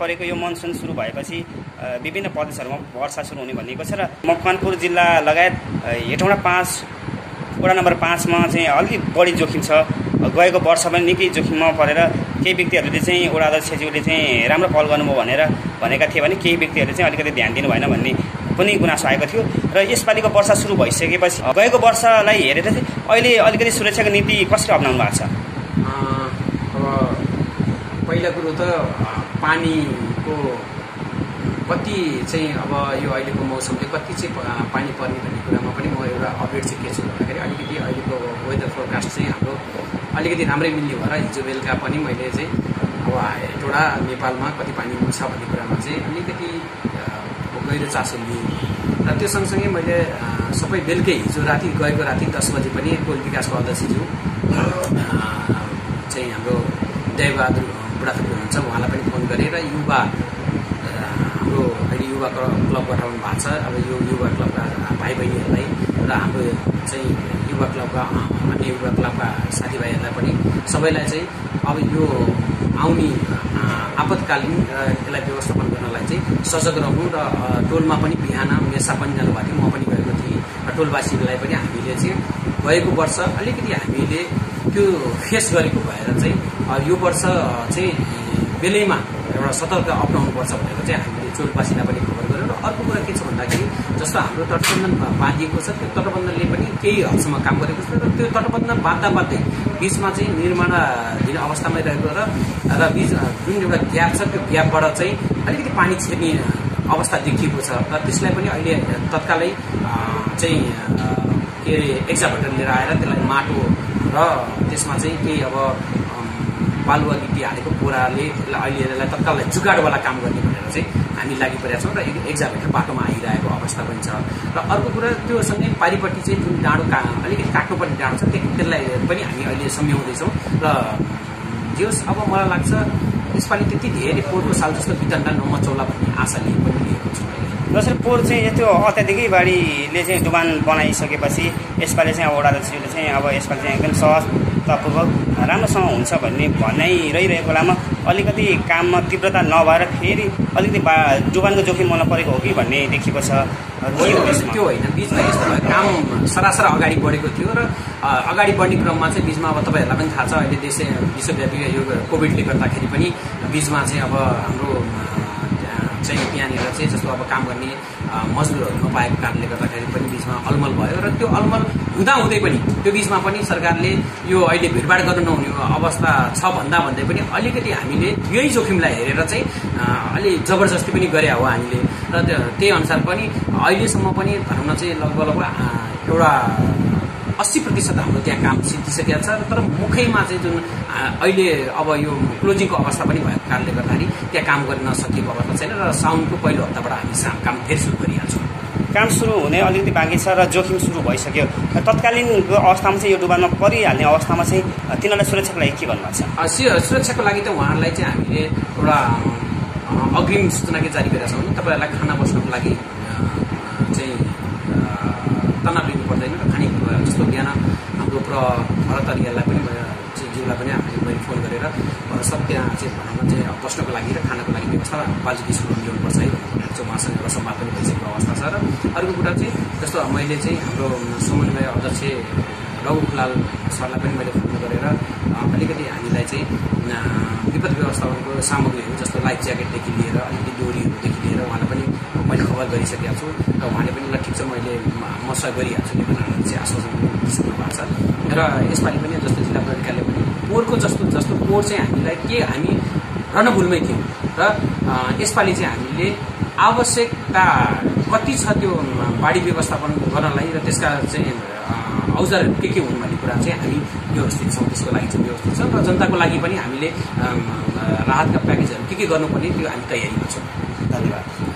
परेको यो मनसुन सुरु भएपछि विभिन्न प्रदेशहरुमा वर्षा सुरु हुने भनिएको छ र मकवानपुर जिल्ला लगायत हेटौँडा 5 वडा नम्बर 5 मा चाहिँ अलि बढी जोखिम छ। गएको वर्ष पनि निकै जोखिममा परेर केही व्यक्तिहरुले चाहिँ वडा अध्यक्षज्यूले चाहिँ राम्रो पहल गर्नुभयो भनेर भनेका थिए भने केही व्यक्तिहरुले चाहिँ अलिकति ध्यान दिनु भएन भन्ने पनि गुनासो आएको थियो र यसपालिको वर्षा सुरु भइसकेपछि गएको वर्षलाई हेरेर चाहिँ अहिले अलिकति सुरक्षाको नीति कसरी अपनाउनु भएको छ? अब पहिलो कुरा त पानीको कति चाहिँ अब यो अहिलेको मौसमले कति चाहिँ पानी पर्ने भन्ने कुरामा पनि म एउटा अपडेट चाहिँ के छ भन्दाखेरि अलिकति अहिलेको वेदर फोरकास्ट चाहिँ हाम्रो अलिकति राम्रै मिल्ने भएर हिजो बेलुका पनि मैले चाहिँ अब हेटौँडा नेपालमा कति पानी हुन्छ भन्ने कुरामा चाहिँ अलिकति गहिरो चासो लिएँ र त्यो सँगसँगै मैले सबै बेलुकै हिजो राति गएको राति 10 बजे पनि कोल विकासको अध्यक्षज्यू चाहिँ हाम्रो दयबहादुर बुढाथोकी हुनुहुन्छ, उहाँलाई पनि फोन गरेर युवा हाम्रो अहिले युवा क्लब गठाउनु भएको छ। अब यो युवा क्लबका भाइ बहिनीहरूलाई र हाम्रो चाहिँ युवा क्लबका अन्य युवा क्लबका साथीभाइहरूलाई पनि सबैलाई चाहिँ अब यो आउने आपतकालीन यसलाई व्यवस्थापन गर्नलाई चाहिँ सजग रहनु र टोलमा पनि बिहान मेसा पनि जानुभएको थियो, म पनि गएको थिएँ र टोलवासीलाई पनि हामीले चाहिँ गएको वर्ष अलिकति हामीले त्यो फेस गरेको भएर चाहिँ यो वर्ष चाहिँ बेलैमा एउटा सतर्कता अप्नाउनुपर्छ भनेर चाहिँ हामीले टोलवासीलाई पनि खबर गर्यो। र अर्को कुरा के छ भन्दाखेरि जस्तो हाम्रो तटबन्धन बाँधिएको छ, त्यो तटबन्धनले पनि केही हदसम्म काम गरेको छ र त्यो तटबन्धन बाँध्दा बाँध्दै बीचमा चाहिँ निर्माणाधीन अवस्थामै रहेको र बीच जुन एउटा ग्याप छ त्यो ग्यापबाट चाहिँ अलिकति पानी छिर्ने अवस्था देखिएको छ र त्यसलाई पनि अहिले तत्कालै चाहिँ के अरे एक्जाभटर लिएर आएर त्यसलाई माटो र त्यसमा चाहिँ केही अब बालुवा गिटी हालेको बोराले अहिले यसलाई तत्काललाई जुगाडवाला काम गर्ने भनेर चाहिँ हामी लागिपरेका छौँ र एक्जाभटर बाटोमा आइरहेको अवस्था पनि छ। र अर्को कुरा त्यो सँगै पारिपट्टि चाहिँ जुन डाँडो अलिकति काट्नुपर्ने डाँडो छ त्यसलाई पनि हामी अहिले सम्झाउँदैछौँ र जे होस् अब मलाई लाग्छ यसपालि त्यति धेरै पोहोरको साल जस्तो बितन्डा नमचौला भन्ने आशा लिएर पनि लिएको छु। जसरी पोहोर चाहिँ त्यो अत्याधिकै बाढीले चाहिँ डुबान बनाइसकेपछि यसपालि चाहिँ वडा अध्यक्षले चाहिँ अब यसपालि चाहिँ एकदम सहजतापूर्वक राम्रोसँग हुन्छ भन्ने भनाइ रहिरहेको बेलामा अलिकति काममा तीव्रता नभएर फेरि अलिकति डुबानको जोखिम मन परेको हो कि भन्ने देखिएको छ। त्यो होइन, बिचमा यस्तो भयो काम सरासर अगाडि बढेको थियो र अगाडि बढ्ने क्रममा चाहिँ बिचमा अब तपाईँहरूलाई पनि थाहा छ अहिले देश विश्वव्यापी यो कोभिडले गर्दाखेरि पनि बिचमा चाहिँ अब हाम्रो चाहिँ त्यहाँनिर चाहिँ जस्तो अब काम गर्ने मजदुरहरू नपाएको कारणले गर्दाखेरि पनि बिचमा अलमल भयो र त्यो अलमल हुँदाहुँदै पनि त्यो बिचमा पनि सरकारले यो अहिले भिडभाड गर्न नहुने अवस्था छ भन्दा भन्दै पनि अलिकति हामीले यही जोखिमलाई हेरेर चाहिँ अलि जबरजस्ती पनि गरे हो हामीले र त्यही अनुसार पनि अहिलेसम्म पनि भनौँ न चाहिँ लगभग एउटा 80% हाम्रो त्यहाँ काम सिद्धिसकेको छ। तर मुखैमा चाहिँ जुन अहिले अब यो क्लोजिङको अवस्था पनि भएको कारणले गर्दाखेरि त्यहाँ काम गर्न नसकेको अवस्था छैन र साउनको पहिलो हप्ताबाट हामी काम फेरि सुरु गरिहाल्छौँ। काम सुरु हुने अलिकति बाँकी छ र जोखिम सुरु भइसक्यो। तत्कालीन अवस्थामा चाहिँ यो डुबानमा परिहाल्ने अवस्थामा चाहिँ तिनीहरूलाई सुरक्षाको लागि के भन्नुभएको छ? सुरक्षाको लागि त उहाँहरूलाई चाहिँ हामीले एउटा अग्रिम सूचना के जारी गरेका छौँ, तपाईँहरूलाई खाना बस्नको लागि चाहिँ तनाव लिनु पर्दैन र खाने जस्तो बिहान हाम्रो प्रहरीहरूलाई पनि जिउलाई पनि हामीले मैले फोन गरेर सब त्यहाँ चाहिँ भनौँ न चाहिँ बस्नको लागि र खानाको लागि व्यवस्था बाजुकी स्कुलमा ल्याउनुपर्छ है भनेर चाहिँ उहाँसँग एउटा सम्वाद पनि भइसकेको अवस्था छ। र अर्को कुरा चाहिँ जस्तो मैले चाहिँ हाम्रो समन्वय अध्यक्ष रघुलाल सरलाई पनि मैले फोन गरेर अलिकति हामीलाई चाहिँ विपद व्यवस्थापनको सामग्रीहरू जस्तो लाइफ ज्याकेटदेखि लिएर अलिकति डोरीहरूदेखि लिएर उहाँलाई पनि मैले खबर गरिसकेको छु र उहाँले पनि ल ठिक छ मैले म सहयोग गरिहाल्छु नि भनेर चाहिँ आश्वासन दिनु भएको छ। र यसपालि पनि जस्तो जिल्ला प्रहरीकाले पनि पोहोरको जस्तो जस्तो पोहोर चाहिँ हामीलाई के हामी रणभूलमै थियौँ र यसपालि चाहिँ हामीले आवश्यकता कति छ त्यो बाढी व्यवस्थापन गर्नलाई र त्यसका चाहिँ औजार के हुन् भन्ने कुरा चाहिँ हामी व्यवस्थित छौँ, त्यसको लागि चाहिँ व्यवस्थित छौँ र जनताको लागि पनि हामीले राहतका प्याकेजहरू के गर्नुपर्ने त्यो हामी तयारीमा छौँ। धन्यवाद।